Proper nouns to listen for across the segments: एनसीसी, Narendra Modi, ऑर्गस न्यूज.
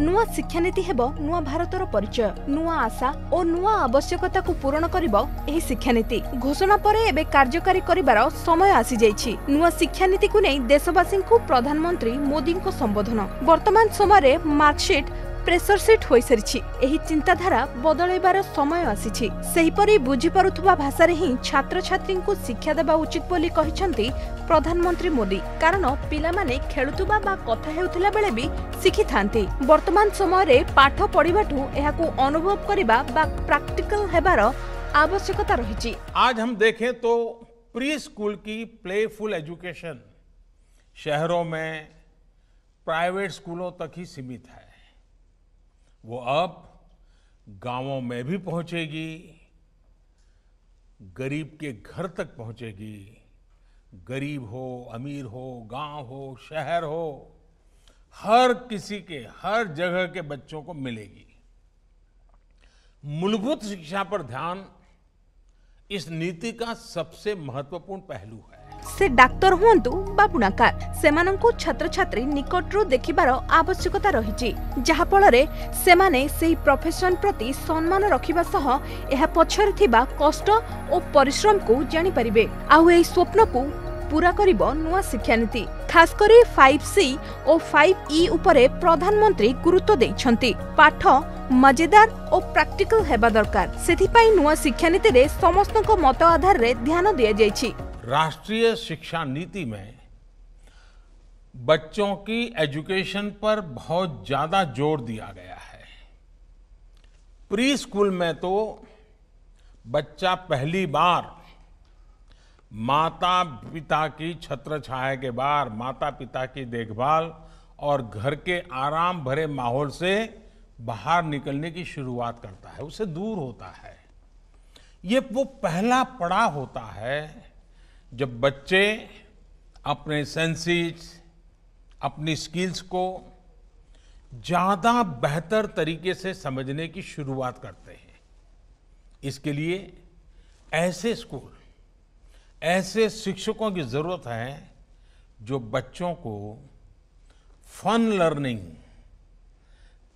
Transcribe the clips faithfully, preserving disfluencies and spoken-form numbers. नुआ शिक्षानीति हेबो नुआ भारतर परिचय, नुआ आशा और नुआ आवश्यकता को पूरण करिबो। एही शिक्षानीति घोषणा परे एबे कार्यकारी करिबार समय आसी जाइछि। नुआ शिक्षानीति को नै देशवासी को प्रधानमंत्री मोदी को संबोधन। वर्तमान समय रे मार्कशीट प्रेसर सीट होई सरिछि। एही चिंताधारा बदलैबार समय आसीछि। सेहीपरि बुझी परुथुबा भाषा रे ही छात्र छात्रींकु शिक्षा देबा उचित बोली कहिसंती प्रधानमंत्री मोदी। कारण पिलामाने खेलुतुबा बा कथा हेउथिला बेले भी शिखि थांती। वर्तमान समय रे पाठ पढिबाठू एहाकू अनुभव करिबा बा प्रैक्टिकल हेबार आवश्यकता रहिछि। आज हम देखें तो प्री स्कूल की प्लेफुल एजुकेशन शहरों में प्राइवेट स्कूलों तक ही सीमित है। वो अब गांवों में भी पहुंचेगी, गरीब के घर तक पहुंचेगी। गरीब हो, अमीर हो, गांव हो, शहर हो, हर किसी के, हर जगह के बच्चों को मिलेगी। मूलभूत शिक्षा पर ध्यान इस नीति का सबसे महत्वपूर्ण पहलू है। से डाक्टर हुंतु बा बुणाकार सेमानंकु छात्र छात्री निकटरू देखिबार आवश्यकता रहिछि, जहा फलरे सेमाने सेही प्रोफेशन प्रति सम्मान रखिबा सह एहा पछरे थिबा कष्ट ओ परिश्रम को जानि परिबे। आउ एही स्वप्न को पूरा करिबो नुवा शिक्षानीति। खास करी फाइव सी ओ फाइव ई उपरे प्रधानमंत्री गुरुत्व दैछन्ति। पाठ मजेदार और प्रैक्टिकल हेबा दरकार। सेथिपाई नुवा शिक्षानीति रे समस्तक मत आधार रे ध्यान दिया जाइछि। राष्ट्रीय शिक्षा नीति में बच्चों की एजुकेशन पर बहुत ज्यादा जोर दिया गया है। प्री स्कूल में तो बच्चा पहली बार माता पिता की छत्रछाया के बाहर, माता पिता की देखभाल और घर के आराम भरे माहौल से बाहर निकलने की शुरुआत करता है, उससे दूर होता है। ये वो पहला पड़ा होता है जब बच्चे अपने सेंसेस, अपनी स्किल्स को ज़्यादा बेहतर तरीके से समझने की शुरुआत करते हैं। इसके लिए ऐसे स्कूल, ऐसे शिक्षकों की ज़रूरत है जो बच्चों को fun learning,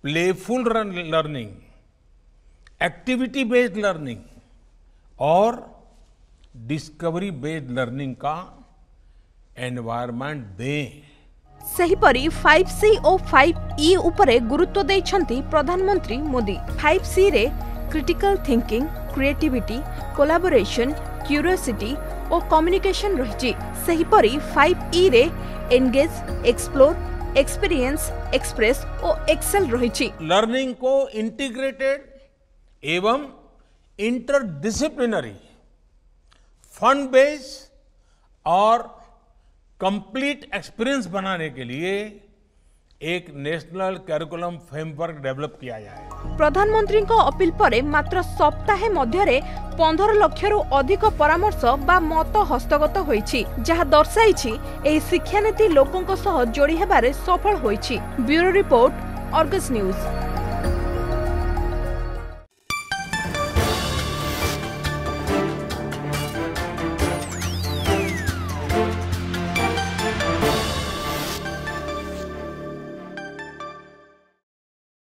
playful learning, activity based learning और डिस्कवरी बेस्ड लर्निंग का एनवायरनमेंट दें। सेहीपरी फाइव सी और फाइव ई उपरे गुरुत्व दैछन्ति प्रधानमंत्री मोदी। फाइव सी रे critical thinking, creativity, collaboration, curiosity और कम्युनिकेशन रहिछि। सेहीपरी फाइव ई रे एंगेज, एक्सप्लोर, एक्सपीरियंस, एक्सप्रेस और एक्सेल रहिछि। लर्निंग को इंटीग्रेटेड एवं इंटरडिसिप्लिनरी, फन बेस और कंप्लीट एक्सपीरियंस बनाने के लिए एक नेशनल करिकुलम फ्रेमवर्क डेवलप किया जाए। प्रधानमंत्री को अपील पर मात्र सप्ताहे मध्य पंदर लक्षरू अधिक परामर्श बा मत हस्तगत होईछि, जहा दर्शाईछि एही शिक्षानीति लोकों सह जोड़ी हेबारे सफल होईछि। Bureau report, ऑर्गस न्यूज।